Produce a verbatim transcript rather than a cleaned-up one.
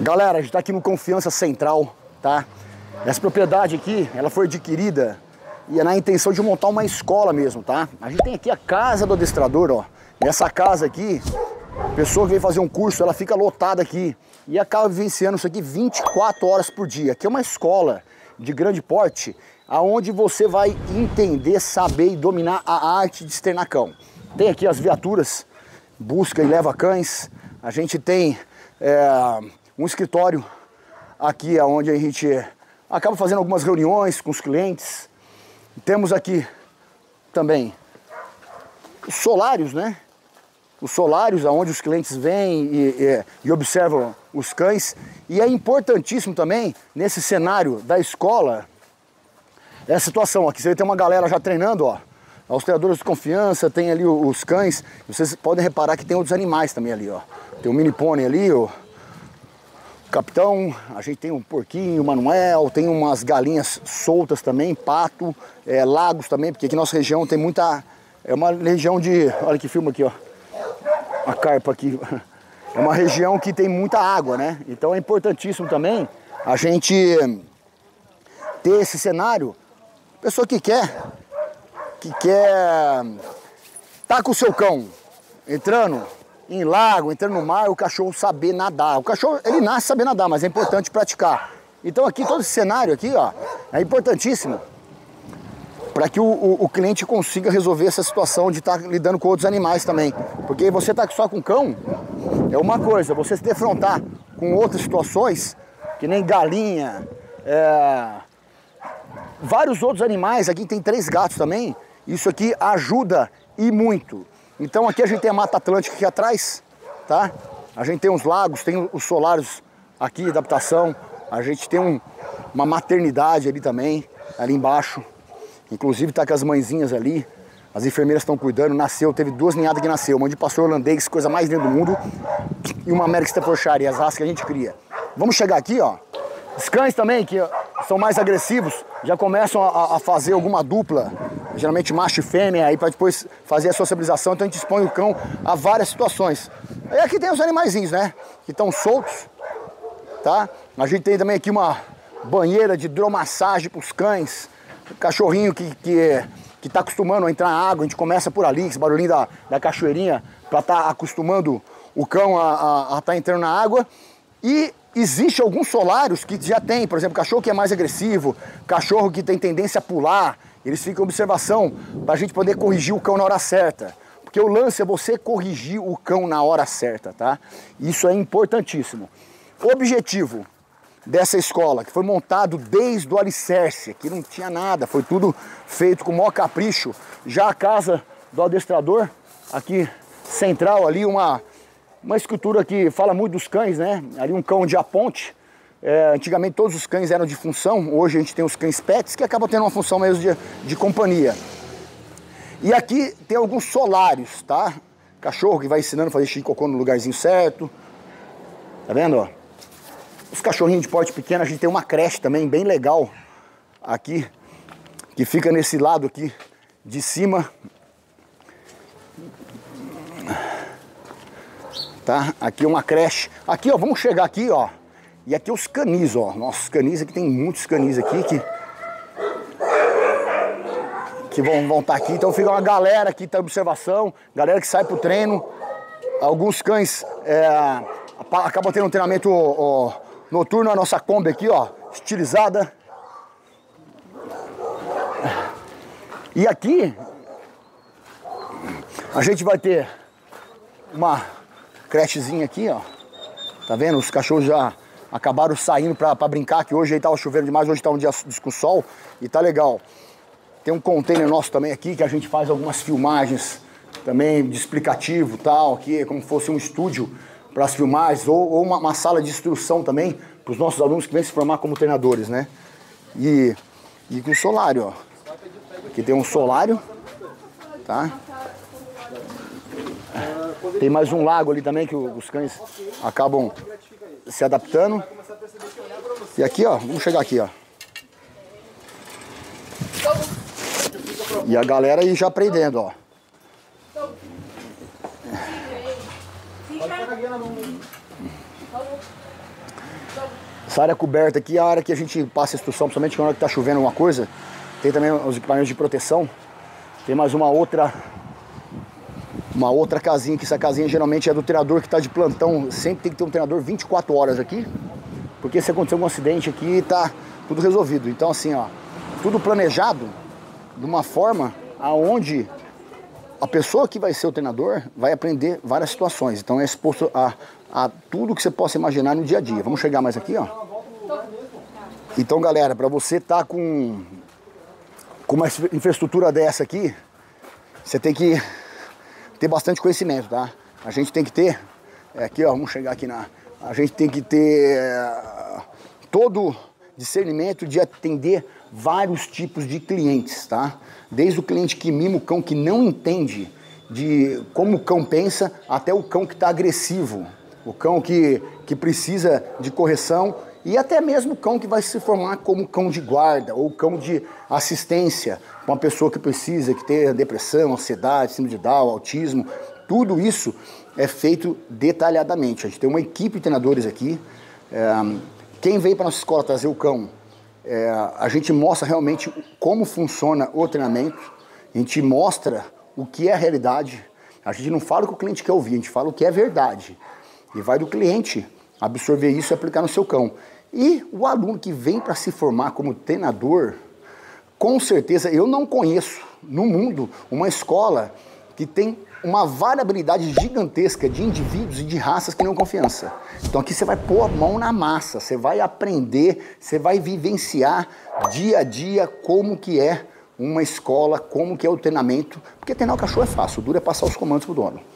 Galera, a gente tá aqui no Cão Fiança Central, tá? Essa propriedade aqui, ela foi adquirida e é na intenção de montar uma escola mesmo, tá? A gente tem aqui a casa do adestrador, ó. Nessa casa aqui, a pessoa que vem fazer um curso, ela fica lotada aqui e acaba vivenciando isso aqui vinte e quatro horas por dia. Aqui é uma escola de grande porte, aonde você vai entender, saber e dominar a arte de externar cão. Tem aqui as viaturas, busca e leva cães. A gente tem é, um escritório aqui onde a gente acaba fazendo algumas reuniões com os clientes. Temos aqui também os solários, né? Os solários onde os clientes vêm e, e, e observam os cães. E é importantíssimo também, nesse cenário da escola, essa situação. Aqui você tem uma galera já treinando, ó. Os treinadores de confiança, tem ali os cães. Vocês podem reparar que tem outros animais também ali, ó. Tem um mini pônei ali, ó. O capitão, a gente tem um porquinho, o Manuel, tem umas galinhas soltas também, pato, é, lagos também, porque aqui nossa região tem muita... É uma região de... Olha que filma aqui, ó. A carpa aqui. É uma região que tem muita água, né? Então é importantíssimo também a gente ter esse cenário. Pessoa que quer... que quer tá com o seu cão entrando em lago, entrando no mar, o cachorro saber nadar. O cachorro, ele nasce sabendo nadar, mas é importante praticar. Então aqui, todo esse cenário aqui, ó, é importantíssimo para que o, o, o cliente consiga resolver essa situação de estar tá lidando com outros animais também. Porque você tá só com cão, é uma coisa. Você se defrontar com outras situações, que nem galinha, é, vários outros animais. Aqui tem três gatos também. Isso aqui ajuda e muito. Então aqui a gente tem a Mata Atlântica aqui atrás, tá? A gente tem os lagos, tem os solários aqui, adaptação. A gente tem um, uma maternidade ali também, ali embaixo. Inclusive tá com as mãezinhas ali. As enfermeiras estão cuidando. Nasceu, teve duas ninhadas que nasceu. Uma de Pastor Holandês, coisa mais linda do mundo. E uma American Staffordshire, e as raças que a gente cria. Vamos chegar aqui, ó. Os cães também, que são mais agressivos, já começam a, a fazer alguma dupla, geralmente macho e fêmea, aí para depois fazer a sociabilização. Então a gente expõe o cão a várias situações. E aqui tem os animaizinhos, né? Que estão soltos, tá? A gente tem também aqui uma banheira de hidromassagem para os cães. O cachorrinho que, que, que tá acostumando a entrar na água, a gente começa por ali, esse barulhinho da, da cachoeirinha, para estar tá acostumando o cão a estar tá entrando na água. E existem alguns solários que já tem, por exemplo, cachorro que é mais agressivo, cachorro que tem tendência a pular, eles ficam em observação para a gente poder corrigir o cão na hora certa. Porque o lance é você corrigir o cão na hora certa, tá? Isso é importantíssimo. O objetivo dessa escola, que foi montado desde o alicerce, que não tinha nada, foi tudo feito com o maior capricho. Já a casa do adestrador, aqui central ali, uma... Uma escultura que fala muito dos cães, né? Ali um cão de aponte. É, antigamente todos os cães eram de função. Hoje a gente tem os cães pets que acabam tendo uma função mesmo de, de companhia. E aqui tem alguns solários, tá? Cachorro que vai ensinando a fazer xixi e cocô no lugarzinho certo. Tá vendo, ó? Os cachorrinhos de porte pequeno, a gente tem uma creche também bem legal aqui. Que fica nesse lado aqui de cima. Tá? Aqui é uma creche. Aqui, ó, vamos chegar aqui, ó. E aqui os canis, ó. Nossa, os canis aqui, tem muitos canis aqui que... Que vão, vão estar aqui. Então fica uma galera aqui, tá em observação. Galera que sai pro treino. Alguns cães é, acabam tendo um treinamento ó, noturno. A nossa Kombi aqui, ó. Estilizada. E aqui... A gente vai ter uma... crechezinha aqui, ó. Tá vendo? Os cachorros já acabaram saindo pra, pra brincar, que hoje aí tava chovendo demais, hoje tá um dia com sol e tá legal. Tem um container nosso também aqui, que a gente faz algumas filmagens também de explicativo e tal, aqui é como se fosse um estúdio para as filmagens, ou, ou uma, uma sala de instrução também, pros nossos alunos que vêm se formar como treinadores, né? E, e com o solário, ó. Aqui tem um solário, tá? Tem mais um lago ali também que os cães acabam se adaptando. E aqui, ó, vamos chegar aqui, ó. E a galera aí já aprendendo, ó. Essa área coberta aqui é a área que a gente passa a instrução, principalmente na hora que está chovendo alguma coisa. Tem também os equipamentos de proteção. Tem mais uma outra, uma outra casinha, que essa casinha geralmente é do treinador que está de plantão. Sempre tem que ter um treinador vinte e quatro horas aqui, porque se acontecer algum acidente aqui, tá tudo resolvido. Então assim, ó, tudo planejado de uma forma aonde a pessoa que vai ser o treinador vai aprender várias situações. Então é exposto a, a tudo que você possa imaginar no dia a dia. Vamos chegar mais aqui, ó. Então, galera, para você estar tá com, com uma infraestrutura dessa aqui, você tem que ter bastante conhecimento, tá? A gente tem que ter, é aqui, ó, vamos chegar aqui na... A gente tem que ter é, todo discernimento de atender vários tipos de clientes, tá? Desde o cliente que mima o cão, que não entende de como o cão pensa, até o cão que está agressivo, o cão que, que precisa de correção, e até mesmo o cão que vai se formar como cão de guarda ou cão de assistência, uma pessoa que precisa, que tem depressão, ansiedade, síndrome de Down, autismo, tudo isso é feito detalhadamente. A gente tem uma equipe de treinadores aqui. É, quem vem para a nossa escola trazer o cão, é, a gente mostra realmente como funciona o treinamento, a gente mostra o que é a realidade, a gente não fala o que o cliente quer ouvir, a gente fala o que é verdade. E vai do cliente absorver isso e aplicar no seu cão. E o aluno que vem para se formar como treinador, com certeza, eu não conheço no mundo uma escola que tem uma variabilidade gigantesca de indivíduos e de raças que não confiança. Então aqui você vai pôr a mão na massa, você vai aprender, você vai vivenciar dia a dia como que é uma escola, como que é o treinamento, porque treinar o cachorro é fácil, o duro é passar os comandos pro dono.